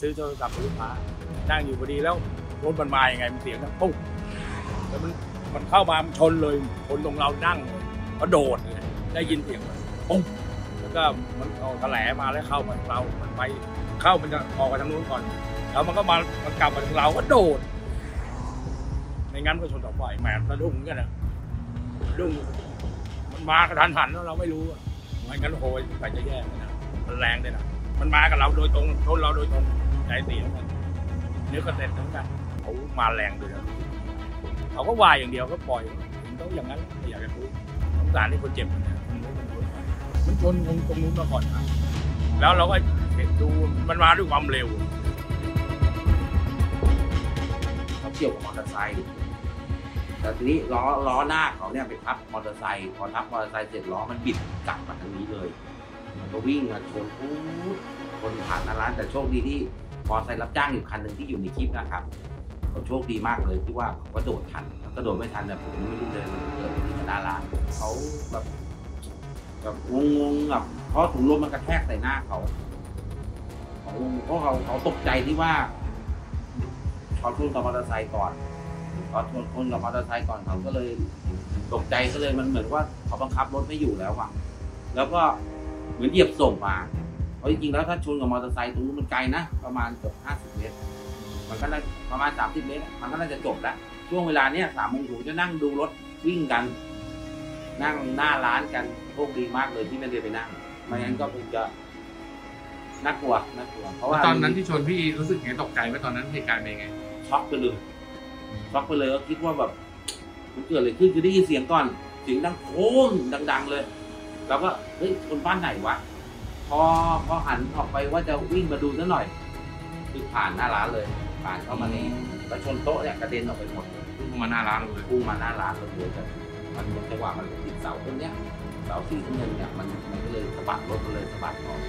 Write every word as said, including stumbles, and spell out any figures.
ซื้อโทรศัพท์ลูกค้านั่งอยู่พอดีแล้วรถมันมาอย่างไงมันเสียงนะปุ๊บแล้วมันมันเข้ามามันชนเลยคนตรงเรานั่งกระโดดเลยได้ยินเสียงปุ๊บแล้วก็มันเอาแถลงมาแล้วเข้ามาเรามันไปเข้ามันจะออกไปทางนู้นก่อนแล้วมันก็มามันกลับมาทางเราก็โดดไม่งั้นก็ชนต่อไปแหมสะดุ้งกันนะดุ้งมันมากระทันหันแล้วเราไม่รู้ไม่งั้นโหยไปจะแย่เลยนะมันแรงเลยนะมันมากับเราโดยตรงชนเราโดยตรงใจเสียมันเนื้อกระเด็นทั้งกันเขามาแรงเลยนะเขาก็วายอย่างเดียวก็ปล่อยมันต้องอย่างนั้นอยากจะรู้สงสารที่คนเจ็บมันนะมันชนตรงตรงนู้นมาก่อนนะแล้วเราก็เห็นดูมันมาด้วยความเร็วเขาเฉี่ยวกับมอเตอร์ไซค์แต่ทีนี้ล้อล้อหน้าเขาเนี่ยไปทับมอเตอร์ไซค์พอทับมอเตอร์ไซค์เสร็จล้อมันบิดกลับมาทางนี้เลยมันก็วิ่งมาชนปุ๊บคนผ่านหน้าร้านแต่โชคดีที่มอเตอร์ไซค์รับจ้างอยู่คันหนึ่งที่อยู่ในคลิปนะครับเขาโชคดีมากเลยที่ว่าเขาก็โดดทันแล้วก็โดดไม่ทันแต่ผมไม่รู้เลยมันเกิดขึ้นที่หน้าร้านเขาแบบแบบงงๆแบบเพราะถุงลมมันกระแทกใส่หน้าเขาเขาเพราะเขาเขาตกใจที่ว่าเขาชนกับมอเตอร์ไซค์ก่อนเขาชนคนกับมอเตอร์ไซค์ก่อนเขาก็เลยตกใจก็เลยมันเหมือนว่าเขาบังคับรถไม่อยู่แล้วอ่ะแล้วก็เหมือนเหยียบส่งมาเพราะจริงๆแล้วถ้าชนกับมอเตอร์ไซค์ตรงนู้นมันไกลนะประมาณเกือบห้าสิบเมตรมันก็ได้ประมาณสามสิบเมตรมันก็น่าจะจบแล้วช่วงเวลาเนี้ยสามโมงถึงจะนั่งดูรถวิ่งกันนั่งหน้าร้านกันโชคดีมากเลยที่ไม่ได้ไปนั่งไม่งั้นก็คงจะน่ากลัวน่ากลัวเพราะว่าตอนนั้นที่ชนพี่รู้สึกไงตกใจไหมตอนนั้นเหตุการณ์เป็นไงช็อกไปเลยช็อกไปเลยก็คิดว่าแบบมันเกิดอะไรขึ้นคือได้ยินเสียงก่อนเสียงดังโคมดังๆเลยแล้วก็เฮ้ยคนบ้านไหนวะพอพอหันออกไปว่าจะวิ่งมาดูนิดหน่อยคือผ่านหน้าร้านเลยผ่านเข้ามาในแล้วชนโต๊ะเนี่ยกระเด็นออกไปหมดพุ่งมาหน้าร้านเลยพุ่งมาหน้าร้านเลยเลยมันมันจังหวะมันติดเสาต้นเนี้ยเสาสีเงินเนี่ยมันมันก็เลยสะบัดรถเลยสะบัดออก